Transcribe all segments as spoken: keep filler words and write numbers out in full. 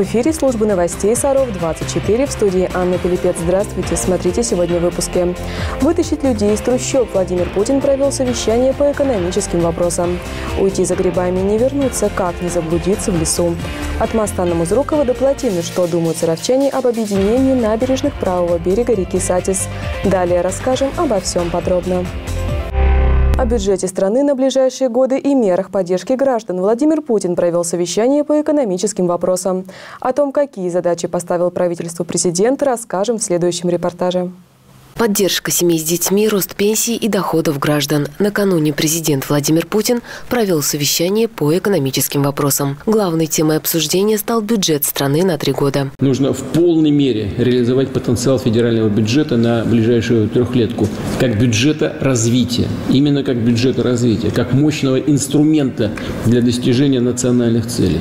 В эфире службы новостей Саров двадцать четыре, в студии Анна Пилипец. Здравствуйте. Смотрите сегодня в выпуске. Вытащить людей из трущоб Владимир Путин провел совещание по экономическим вопросам. Уйти за грибами, не вернуться, как не заблудиться в лесу. От моста на Музрукова до плотины, что думают саровчане об объединении набережных правого берега реки Сатис. Далее расскажем обо всем подробно. О бюджете страны на ближайшие годы и мерах поддержки граждан Владимир Путин провел совещание по экономическим вопросам. О том, какие задачи поставил правительству президент, расскажем в следующем репортаже. Поддержка семей с детьми, рост пенсий и доходов граждан. Накануне президент Владимир Путин провел совещание по экономическим вопросам. Главной темой обсуждения стал бюджет страны на три года. Нужно в полной мере реализовать потенциал федерального бюджета на ближайшую трехлетку. Как бюджета развития. Именно как бюджета развития. Как мощного инструмента для достижения национальных целей.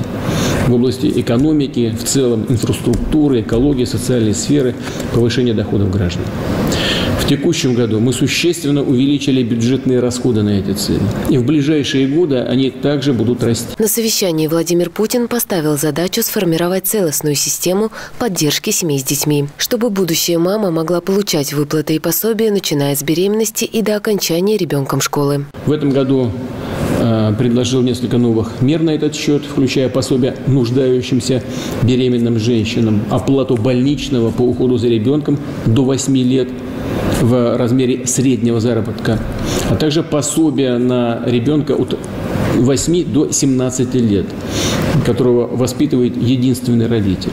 В области экономики, в целом инфраструктуры, экологии, социальной сферы, повышения доходов граждан. В текущем году мы существенно увеличили бюджетные расходы на эти цели. И в ближайшие годы они также будут расти. На совещании Владимир Путин поставил задачу сформировать целостную систему поддержки семей с детьми, чтобы будущая мама могла получать выплаты и пособия, начиная с беременности и до окончания ребенком школы. В этом году предложил несколько новых мер на этот счет, включая пособие нуждающимся беременным женщинам, оплату больничного по уходу за ребенком до восьми лет в размере среднего заработка, а также пособие на ребенка от восьми до семнадцати лет, которого воспитывает единственный родитель.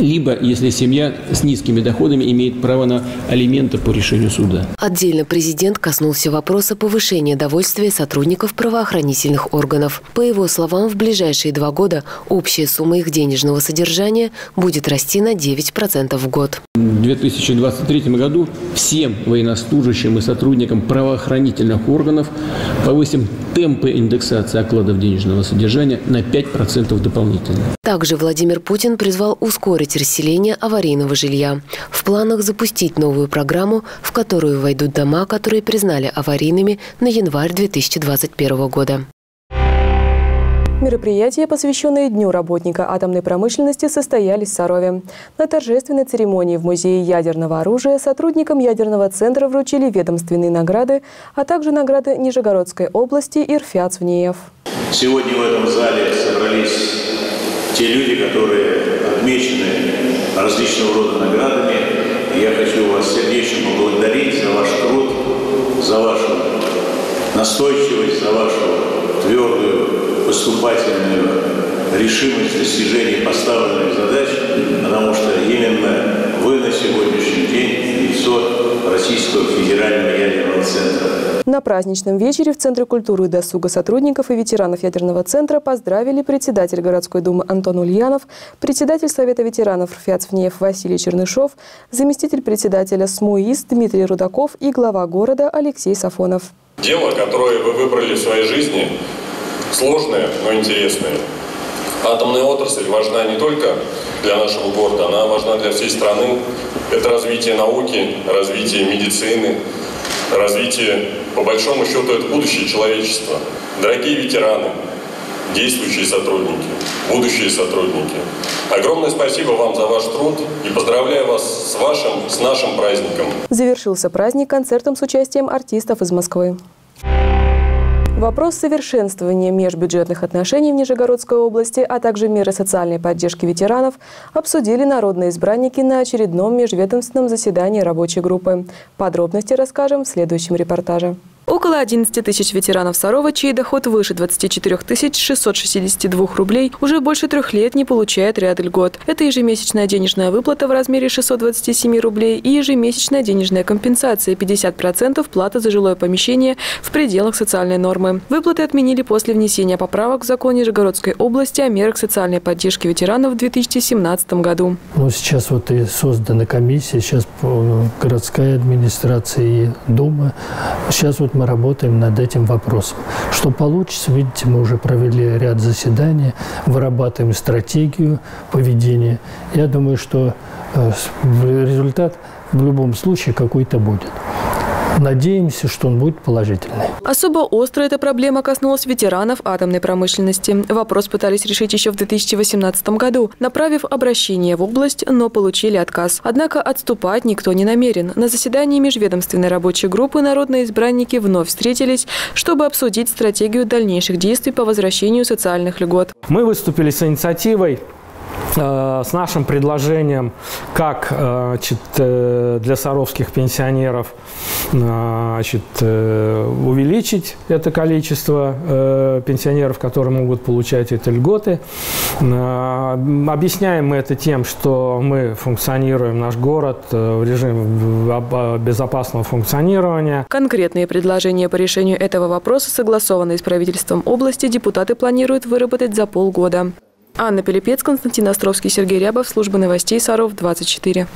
Либо, если семья с низкими доходами имеет право на алименты по решению суда. Отдельно президент коснулся вопроса повышения довольствия сотрудников правоохранительных органов. По его словам, в ближайшие два года общая сумма их денежного содержания будет расти на девять процентов в год. В две тысячи двадцать третьем году всем военнослужащим и сотрудникам правоохранительных органов повысим темпы индексации окладов денежного содержания на пять процентов дополнительно. Также Владимир Путин призвал ускорить расселение аварийного жилья. В планах запустить новую программу, в которую войдут дома, которые признали аварийными на январь две тысячи двадцать первого года. Мероприятия, посвященные Дню работника атомной промышленности, состоялись в Сарове. На торжественной церемонии в Музее ядерного оружия сотрудникам ядерного центра вручили ведомственные награды, а также награды Нижегородской области и эр эф я ц в ни и э ф. Сегодня в этом зале собрались те люди, которые отмечены различного рода наградами. Я хочу вас сердечно поблагодарить за ваш труд, за вашу настойчивость, за вашу твердую, поступательную решимость достижения поставленных задач, потому что именно вы на сегодняшний день лицо Российского федерального ядерного центра. На праздничном вечере в Центре культуры и досуга сотрудников и ветеранов ядерного центра поздравили председатель городской думы Антон Ульянов, председатель Совета ветеранов эр эф я ц в ни и э ф Василий Чернышов, заместитель председателя СМУИС Дмитрий Рудаков и глава города Алексей Сафонов. Дело, которое вы выбрали в своей жизни, сложное, но интересное. Атомная отрасль важна не только для нашего города, она важна для всей страны. Это развитие науки, развитие медицины. Развитие, по большому счету, это будущее человечества. Дорогие ветераны, действующие сотрудники, будущие сотрудники, огромное спасибо вам за ваш труд и поздравляю вас с вашим, с нашим праздником. Завершился праздник концертом с участием артистов из Москвы. Вопрос совершенствования межбюджетных отношений в Нижегородской области, а также меры социальной поддержки ветеранов обсудили народные избранники на очередном межведомственном заседании рабочей группы. Подробности расскажем в следующем репортаже. Около одиннадцати тысяч ветеранов Сарова, чей доход выше двадцати четырёх тысяч шестисот шестидесяти двух рублей, уже больше трех лет не получает ряд льгот. Это ежемесячная денежная выплата в размере шестисот двадцати семи рублей и ежемесячная денежная компенсация пятьдесят процентов платы за жилое помещение в пределах социальной нормы. Выплаты отменили после внесения поправок в закон Нижегородской области о мерах социальной поддержки ветеранов в две тысячи семнадцатом году. Ну, сейчас вот и создана комиссия, сейчас городская администрация и Дума. Сейчас вот мы работаем над этим вопросом. Что получится, видите, мы уже провели ряд заседаний, вырабатываем стратегию поведения. Я думаю, что результат в любом случае какой-то будет. Надеемся, что он будет положительный. Особо остро эта проблема коснулась ветеранов атомной промышленности. Вопрос пытались решить еще в две тысячи восемнадцатом году, направив обращение в область, но получили отказ. Однако отступать никто не намерен. На заседании межведомственной рабочей группы народные избранники вновь встретились, чтобы обсудить стратегию дальнейших действий по возвращению социальных льгот. Мы выступили с инициативой, с нашим предложением, как значит, для саровских пенсионеров значит, увеличить это количество пенсионеров, которые могут получать эти льготы. Объясняем мы это тем, что мы функционируем, наш город, в режиме безопасного функционирования. Конкретные предложения по решению этого вопроса, согласованные с правительством области, депутаты планируют выработать за полгода. Анна Пилипец, Константин Островский, Сергей Рябов, служба новостей Саров двадцать четыре.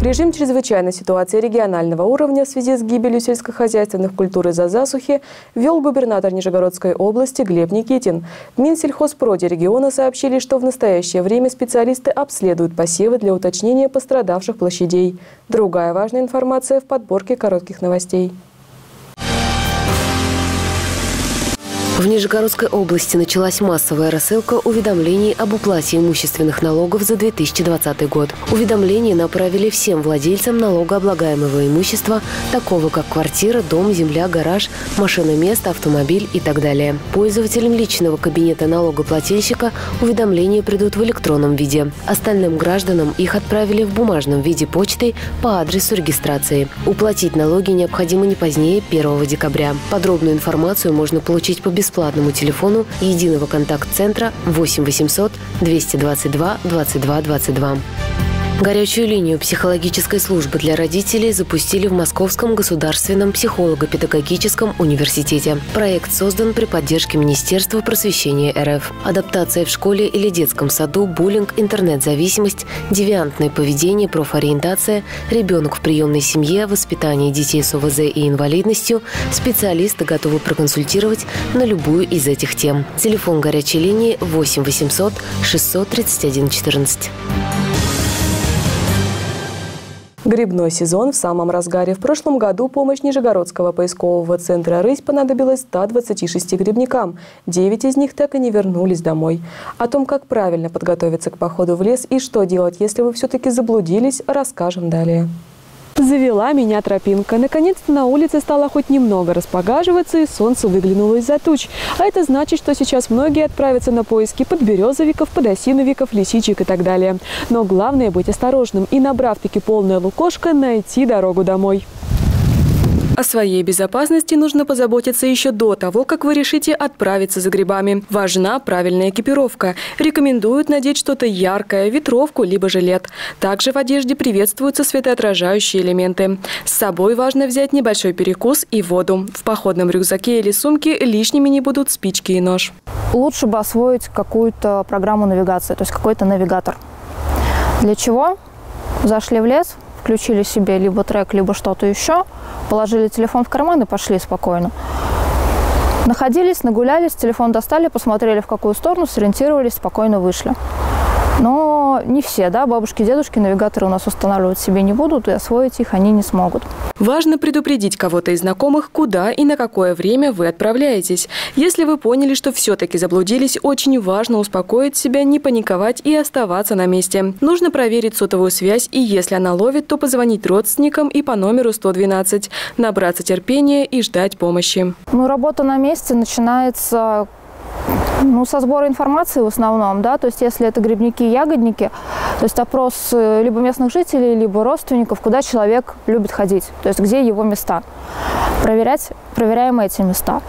Режим чрезвычайной ситуации регионального уровня в связи с гибелью сельскохозяйственных культур из-за засухи ввел губернатор Нижегородской области Глеб Никитин. В Минсельхозпроде региона сообщили, что в настоящее время специалисты обследуют посевы для уточнения пострадавших площадей. Другая важная информация в подборке коротких новостей. В Нижегородской области началась массовая рассылка уведомлений об уплате имущественных налогов за две тысячи двадцатый год. Уведомления направили всем владельцам налогооблагаемого имущества, такого как квартира, дом, земля, гараж, машина, место, автомобиль и так далее. Пользователям личного кабинета налогоплательщика уведомления придут в электронном виде. Остальным гражданам их отправили в бумажном виде почтой по адресу регистрации. Уплатить налоги необходимо не позднее первого декабря. Подробную информацию можно получить по бесплатному бесплатному телефону единого контакт-центра восемь восемьсот двести двадцать два двадцать два двадцать два. Горячую линию психологической службы для родителей запустили в Московском государственном психолого-педагогическом университете. Проект создан при поддержке Министерства просвещения эр эф. Адаптация в школе или детском саду, буллинг, интернет-зависимость, девиантное поведение, профориентация, ребенок в приемной семье, воспитание детей с о вэ зэ и инвалидностью. Специалисты готовы проконсультировать на любую из этих тем. Телефон горячей линии восемь восемьсот шестьсот тридцать один четырнадцать. Грибной сезон в самом разгаре. В прошлом году помощь Нижегородского поискового центра «Рысь» понадобилась ста двадцати шести грибникам. девять из них так и не вернулись домой. О том, как правильно подготовиться к походу в лес и что делать, если вы все-таки заблудились, расскажем далее. Завела меня тропинка. Наконец-то на улице стало хоть немного распогаживаться, и солнце выглянуло из-за туч. А это значит, что сейчас многие отправятся на поиски подберезовиков, подосиновиков, лисичек и так далее. Но главное быть осторожным и, набрав-таки полное лукошко, найти дорогу домой. О своей безопасности нужно позаботиться еще до того, как вы решите отправиться за грибами. Важна правильная экипировка. Рекомендуют надеть что-то яркое, ветровку либо жилет. Также в одежде приветствуются светоотражающие элементы. С собой важно взять небольшой перекус и воду. В походном рюкзаке или сумке лишними не будут спички и нож. Лучше бы освоить какую-то программу навигации, то есть какой-то навигатор. Для чего? Зашли в лес, включили себе либо трек, либо что-то еще, положили телефон в карман и пошли спокойно. Находились, нагулялись, телефон достали, посмотрели, в какую сторону, сориентировались, спокойно вышли. Но не все, да, бабушки, дедушки навигаторы у нас устанавливать себе не будут, и освоить их они не смогут. Важно предупредить кого-то из знакомых, куда и на какое время вы отправляетесь. Если вы поняли, что все-таки заблудились, очень важно успокоить себя, не паниковать и оставаться на месте. Нужно проверить сотовую связь, и если она ловит, то позвонить родственникам и по номеру сто двенадцать, набраться терпения и ждать помощи. Ну, работа на месте начинается... Ну, со сбора информации в основном, да, то есть если это грибники и ягодники, то есть опрос либо местных жителей, либо родственников, куда человек любит ходить, то есть где его места. Проверять, проверяем эти места.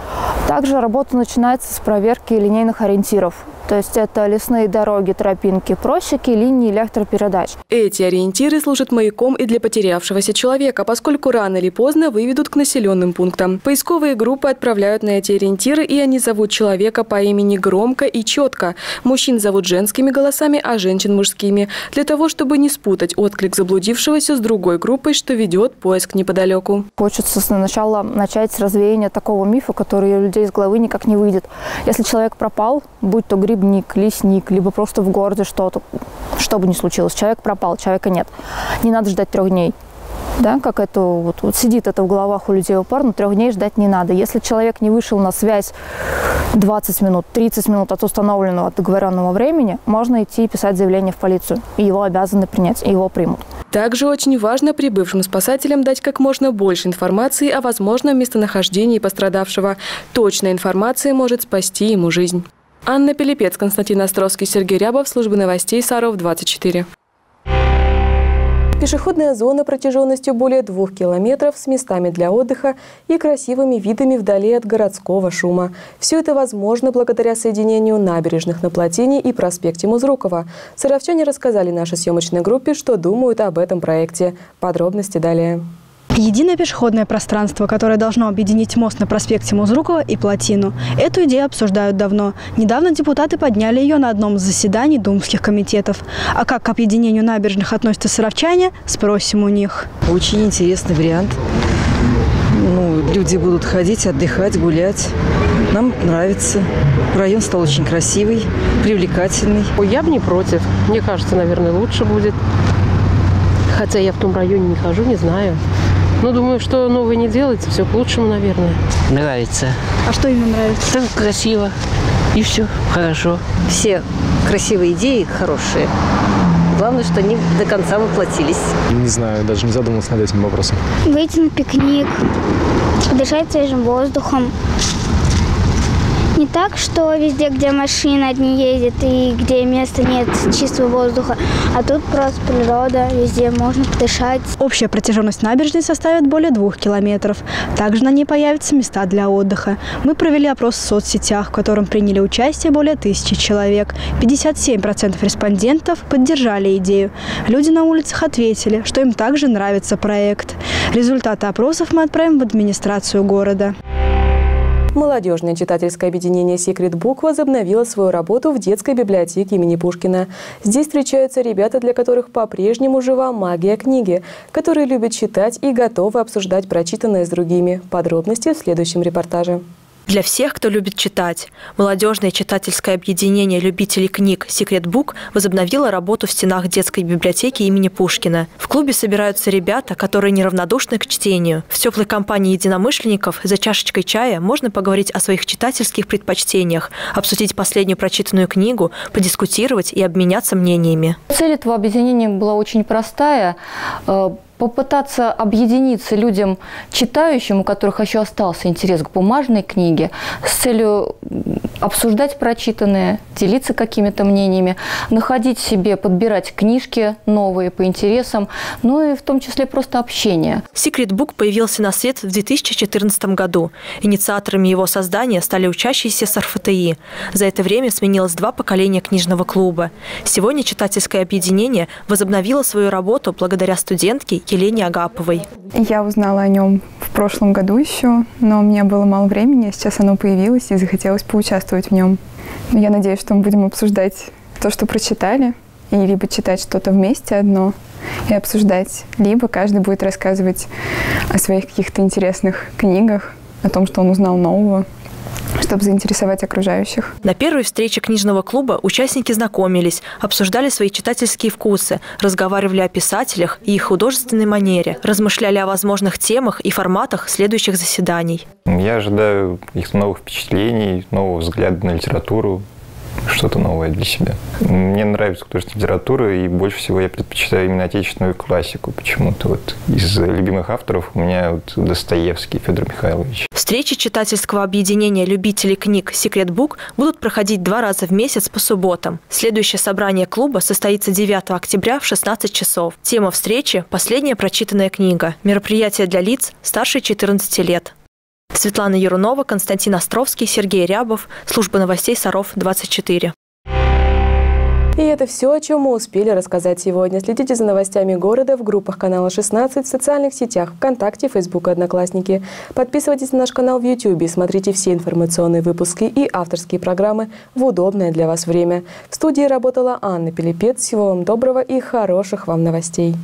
Также работа начинается с проверки линейных ориентиров. То есть это лесные дороги, тропинки, просеки, линии электропередач. Эти ориентиры служат маяком и для потерявшегося человека, поскольку рано или поздно выведут к населенным пунктам. Поисковые группы отправляют на эти ориентиры, и они зовут человека по имени громко и четко. Мужчин зовут женскими голосами, а женщин – мужскими, для того, чтобы не спутать отклик заблудившегося с другой группой, что ведет поиск неподалеку. Хочется сначала начать с развеяния такого мифа, который у людей из головы никак не выйдет. Если человек пропал, будь то гриб, лесник, либо просто в городе что-то, что бы ни случилось, человек пропал, человека нет. не надо ждать трех дней. Да, как это вот, вот сидит это в головах у людей упор, но трех дней ждать не надо. Если человек не вышел на связь двадцать минут, тридцать минут от установленного, от договоренного времени, можно идти и писать заявление в полицию. И его обязаны принять, и его примут. Также очень важно прибывшим спасателям дать как можно больше информации о возможном местонахождении пострадавшего. Точная информация может спасти ему жизнь. Анна Пилипец, Константин Островский, Сергей Рябов, служба новостей Саров двадцать четыре. Пешеходная зона протяженностью более двух километров с местами для отдыха и красивыми видами вдали от городского шума. Все это возможно благодаря соединению набережных на Плотине и проспекте Музрукова. Саровчане рассказали нашей съемочной группе, что думают об этом проекте. Подробности далее. Единое пешеходное пространство, которое должно объединить мост на проспекте Музрукова и Плотину. Эту идею обсуждают давно. Недавно депутаты подняли ее на одном из заседаний думских комитетов. А как к объединению набережных относятся саровчане, спросим у них. Очень интересный вариант. Ну, люди будут ходить, отдыхать, гулять. Нам нравится. Район стал очень красивый, привлекательный. Ой, я бы не против. Мне кажется, наверное, лучше будет. Хотя я в том районе не хожу, не знаю. Ну, думаю, что новое не делается, все к лучшему, наверное. Нравится. А что именно нравится? Там красиво, и все хорошо. Все красивые идеи хорошие. Главное, что они до конца воплотились. Не знаю, даже не задумывался над этим вопросом. Выйти на пикник, дышать свежим воздухом. Не так, что везде, где машины одни ездят и где места нет чистого воздуха, а тут просто природа, везде можно подышать. Общая протяженность набережной составит более двух километров. Также на ней появятся места для отдыха. Мы провели опрос в соцсетях, в котором приняли участие более тысячи человек. пятьдесят семь процентов респондентов поддержали идею. Люди на улицах ответили, что им также нравится проект. Результаты опросов мы отправим в администрацию города. Молодежное читательское объединение «Секрет Бук» возобновило свою работу в детской библиотеке имени Пушкина. Здесь встречаются ребята, для которых по-прежнему жива магия книги, которые любят читать и готовы обсуждать прочитанное с другими. Подробности в следующем репортаже. Для всех, кто любит читать. Молодежное читательское объединение любителей книг «Секрет Бук» возобновило работу в стенах детской библиотеки имени Пушкина. В клубе собираются ребята, которые неравнодушны к чтению. В теплой компании единомышленников за чашечкой чая можно поговорить о своих читательских предпочтениях, обсудить последнюю прочитанную книгу, подискутировать и обменяться мнениями. Цель этого объединения была очень простая – попытаться объединиться людям, читающим, у которых еще остался интерес к бумажной книге, с целью обсуждать прочитанное, делиться какими-то мнениями, находить себе, подбирать книжки новые по интересам, ну и в том числе просто общение. «Секрет Бук» появился на свет в две тысячи четырнадцатом году. Инициаторами его создания стали учащиеся СарФТИ. За это время сменилось два поколения книжного клуба. Сегодня читательское объединение возобновило свою работу благодаря студентке Елене Агаповой. Я узнала о нем в прошлом году еще, но у меня было мало времени, сейчас оно появилось и захотелось поучаствовать в нем. Я надеюсь, что мы будем обсуждать то, что прочитали, и либо читать что-то вместе одно и обсуждать, либо каждый будет рассказывать о своих каких-то интересных книгах, о том, что он узнал нового, чтобы заинтересовать окружающих. На первой встрече книжного клуба участники знакомились, обсуждали свои читательские вкусы, разговаривали о писателях и их художественной манере, размышляли о возможных темах и форматах следующих заседаний. Я ожидаю их новых впечатлений, нового взгляда на литературу, что-то новое для себя. Мне нравится художественная литература, и больше всего я предпочитаю именно отечественную классику почему-то. Вот из любимых авторов у меня вот Достоевский, Федор Михайлович. Встречи читательского объединения любителей книг «Секрет Бук» будут проходить два раза в месяц по субботам. Следующее собрание клуба состоится девятого октября в шестнадцать часов. Тема встречи – последняя прочитанная книга. Мероприятие для лиц старше четырнадцати лет. Светлана Ерунова, Константин Островский, Сергей Рябов. Служба новостей Саров двадцать четыре. И это все, о чем мы успели рассказать сегодня. Следите за новостями города в группах канала шестнадцать, в социальных сетях ВКонтакте, Facebook и Одноклассники. Подписывайтесь на наш канал в YouTube и смотрите все информационные выпуски и авторские программы в удобное для вас время. В студии работала Анна Пилипец. Всего вам доброго и хороших вам новостей.